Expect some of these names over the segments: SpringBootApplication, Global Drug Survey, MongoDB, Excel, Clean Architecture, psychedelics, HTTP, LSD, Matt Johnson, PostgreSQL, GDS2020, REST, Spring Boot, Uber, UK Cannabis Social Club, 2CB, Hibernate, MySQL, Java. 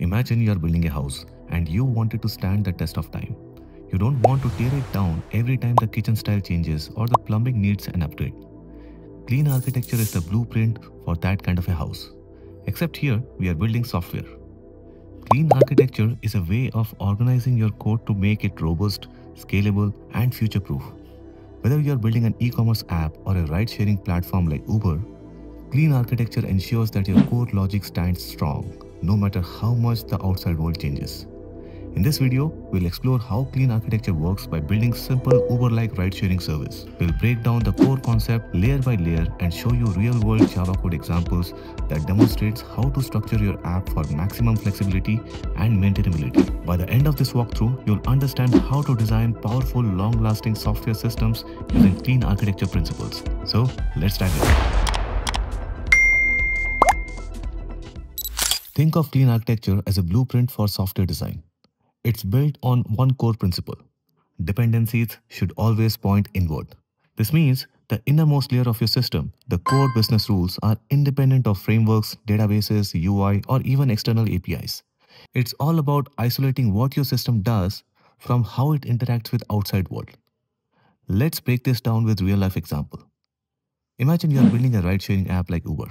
Imagine you are building a house and you want it to stand the test of time. You don't want to tear it down every time the kitchen style changes or the plumbing needs an upgrade. Clean architecture is the blueprint for that kind of a house. Except here, we are building software. Clean architecture is a way of organizing your code to make it robust, scalable, and future-proof. Whether you are building an e-commerce app or a ride-sharing platform like Uber, clean architecture ensures that your core logic stands strong, no matter how much the outside world changes. In this video, we'll explore how clean architecture works by building simple Uber-like ride-sharing service. We'll break down the core concept layer by layer and show you real-world Java code examples that demonstrates how to structure your app for maximum flexibility and maintainability. By the end of this walkthrough, you'll understand how to design powerful, long-lasting software systems using clean architecture principles. So, let's dive in. Think of clean architecture as a blueprint for software design. It's built on one core principle. Dependencies should always point inward. This means the innermost layer of your system, the core business rules, are independent of frameworks, databases, UI, or even external APIs. It's all about isolating what your system does from how it interacts with outside world. Let's break this down with real-life example. Imagine you are building a ride-sharing app like Uber.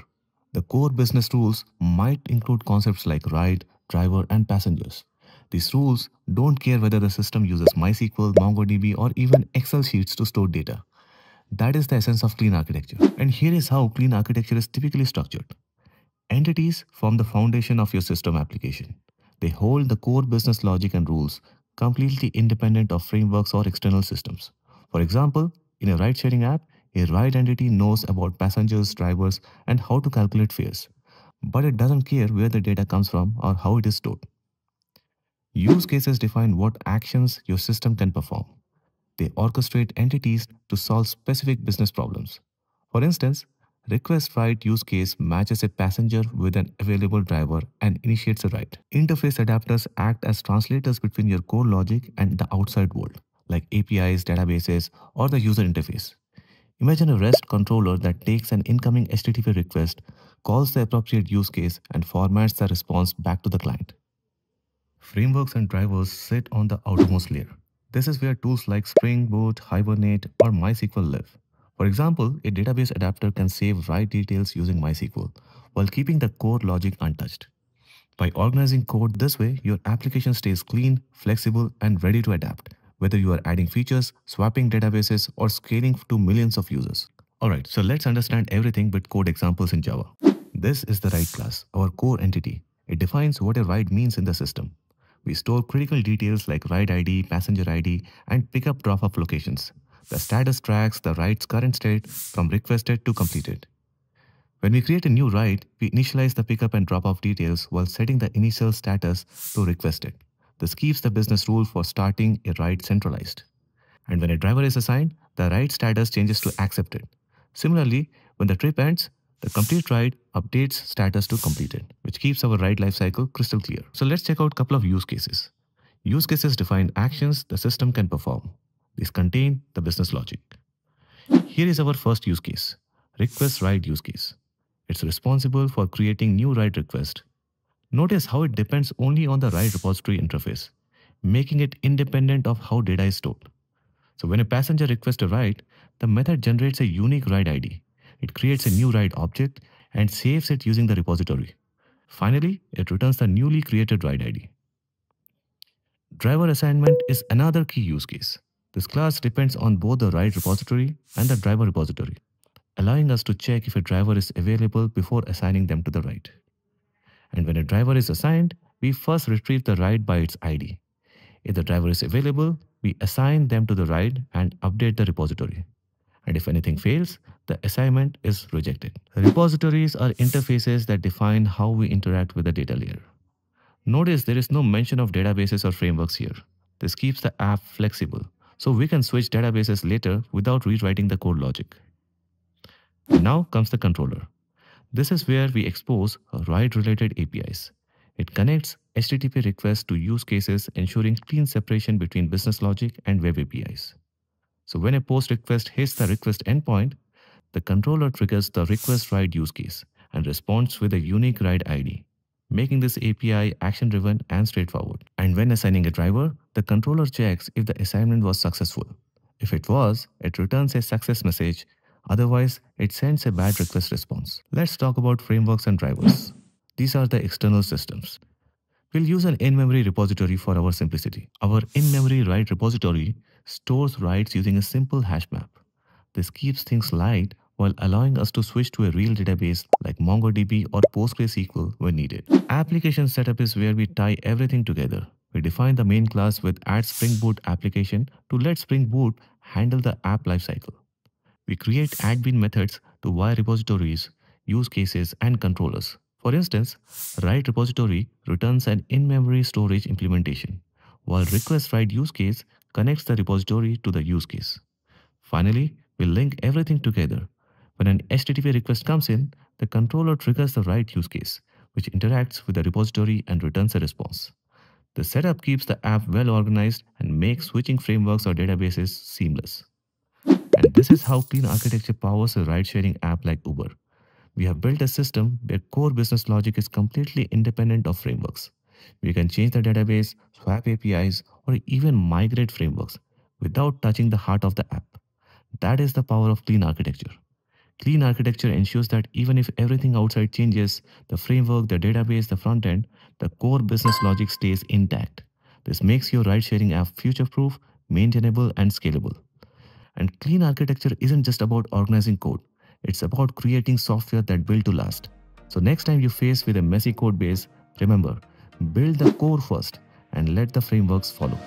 The core business rules might include concepts like ride, driver, and passengers. These rules don't care whether the system uses MySQL, MongoDB, or even Excel sheets to store data. That is the essence of clean architecture. And here is how clean architecture is typically structured. Entities form the foundation of your system application. They hold the core business logic and rules, completely independent of frameworks or external systems. For example, in a ride-sharing app, a ride entity knows about passengers, drivers, and how to calculate fares, but it doesn't care where the data comes from or how it is stored. Use cases define what actions your system can perform. They orchestrate entities to solve specific business problems. For instance, request ride use case matches a passenger with an available driver and initiates a ride. Interface adapters act as translators between your core logic and the outside world, like APIs, databases, or the user interface. Imagine a REST controller that takes an incoming HTTP request, calls the appropriate use case, and formats the response back to the client. Frameworks and drivers sit on the outermost layer. This is where tools like Spring Boot, Hibernate, or MySQL live. For example, a database adapter can save ride details using MySQL, while keeping the core logic untouched. By organizing code this way, your application stays clean, flexible, and ready to adapt, whether you are adding features, swapping databases, or scaling to millions of users. Alright, so let's understand everything with code examples in Java. This is the ride class, our core entity. It defines what a ride means in the system. We store critical details like ride ID, passenger ID, and pickup drop-off locations. The status tracks the ride's current state from requested to completed. When we create a new ride, we initialize the pickup and drop-off details while setting the initial status to requested. This keeps the business rule for starting a ride centralized. And when a driver is assigned, the ride status changes to accepted. Similarly, when the trip ends, the complete ride updates status to completed, which keeps our ride lifecycle crystal clear. So let's check out a couple of use cases. Use cases define actions the system can perform. These contain the business logic. Here is our first use case, request ride use case. It's responsible for creating new ride requests. Notice how it depends only on the ride repository interface, making it independent of how data is stored. So when a passenger requests a ride, the method generates a unique ride ID. It creates a new ride object and saves it using the repository. Finally, it returns the newly created ride ID. Driver assignment is another key use case. This class depends on both the ride repository and the driver repository, allowing us to check if a driver is available before assigning them to the ride. And when a driver is assigned, we first retrieve the ride by its ID. If the driver is available, we assign them to the ride and update the repository. And if anything fails, the assignment is rejected. Repositories are interfaces that define how we interact with the data layer. Notice there is no mention of databases or frameworks here. This keeps the app flexible, so we can switch databases later without rewriting the core logic. Now comes the controller. This is where we expose ride-related APIs. It connects HTTP requests to use cases, ensuring clean separation between business logic and web APIs. So when a POST request hits the request endpoint, the controller triggers the request ride use case and responds with a unique ride ID. making this API action-driven and straightforward. And when assigning a driver, the controller checks if the assignment was successful. If it was, it returns a success message. Otherwise, it sends a bad request response. Let's talk about frameworks and drivers. These are the external systems. We'll use an in-memory repository for our simplicity. Our in-memory write repository stores writes using a simple hash map. This keeps things light while allowing us to switch to a real database like MongoDB or PostgreSQL when needed. Application setup is where we tie everything together. We define the main class with @SpringBootApplication to let Spring Boot handle the app lifecycle. We create admin methods to wire repositories, use cases, and controllers. For instance, write repository returns an in-memory storage implementation, while request write use case connects the repository to the use case. Finally, we link everything together. When an HTTP request comes in, the controller triggers the write use case, which interacts with the repository and returns a response. The setup keeps the app well organized and makes switching frameworks or databases seamless. And this is how Clean Architecture powers a ride-sharing app like Uber. We have built a system where core business logic is completely independent of frameworks. We can change the database, swap APIs, or even migrate frameworks without touching the heart of the app. That is the power of Clean Architecture. Clean Architecture ensures that even if everything outside changes, the framework, the database, the front end, the core business logic stays intact. This makes your ride-sharing app future-proof, maintainable, and scalable. And Clean Architecture isn't just about organizing code. It's about creating software that built to last. So next time you're faced with a messy code base, remember, build the core first and let the frameworks follow.